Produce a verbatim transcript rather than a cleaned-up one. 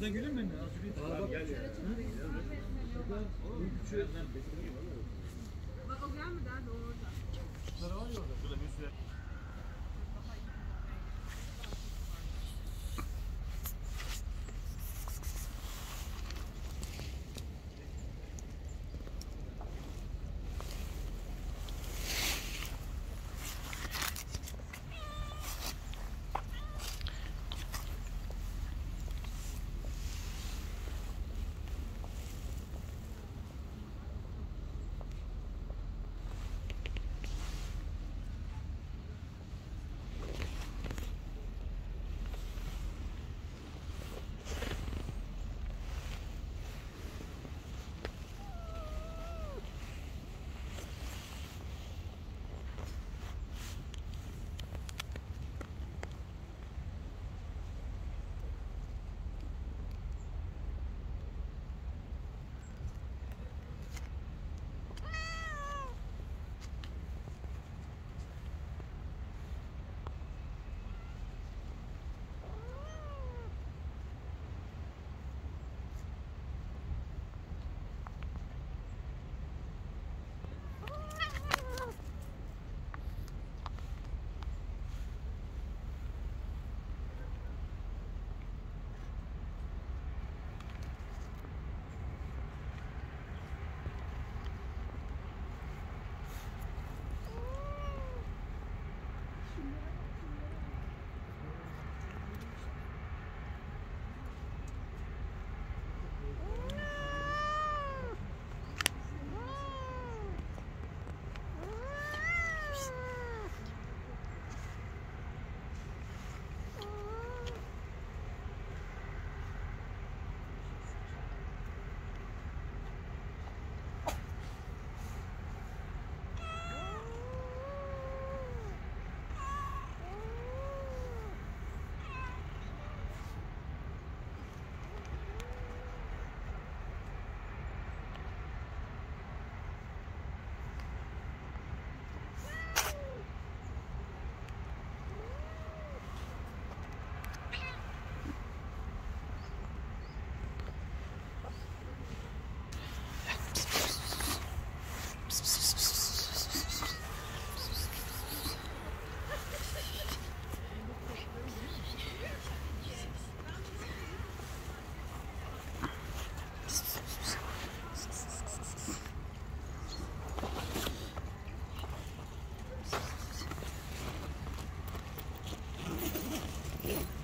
Sen gülür mü? Abi gel ya. Bak o gelmedi abi orada. Şunları var ya orada. Şurada bir süre. Yeah.